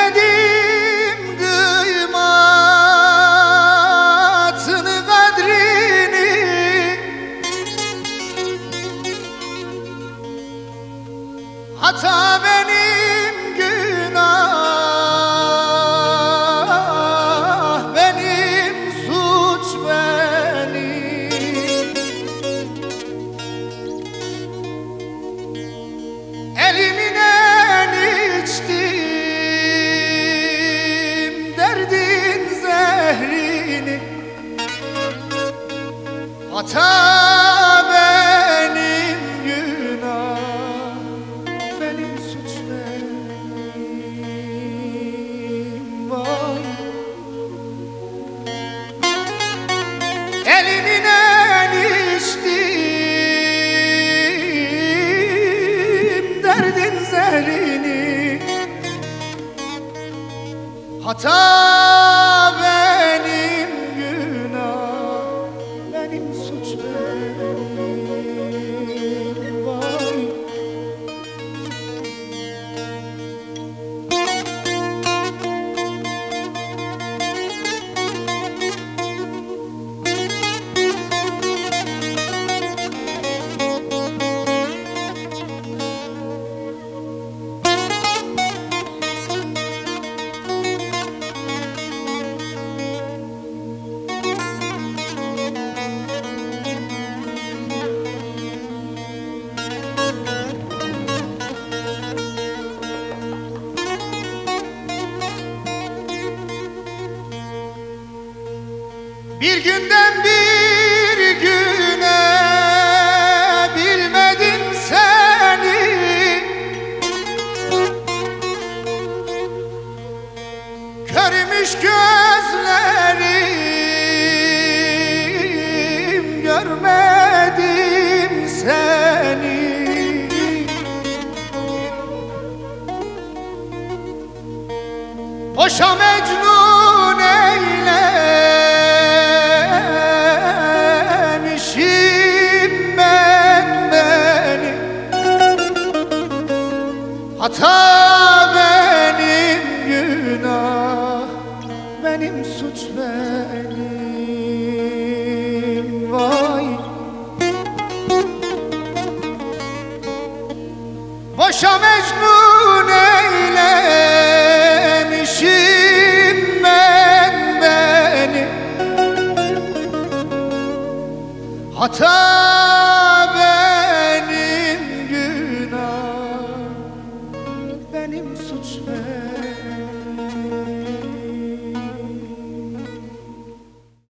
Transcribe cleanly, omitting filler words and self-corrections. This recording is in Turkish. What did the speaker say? Bilemedim kıymatını, kadrini. Hata benim, günah benim, suç benim. Elimin en içti hata benim, günah benim, suç benim. Vay. Elimin en içtim derdin zehrini. Hata benim, suç benim. Vay. Bir günden bir güne bilmedim seni. Körmüş gözlerim, görmedim seni. Boşa mecnun eyle hata benim, günah benim, suç benim. Vay. Boşa mecnun eylemişim ben beni. Hata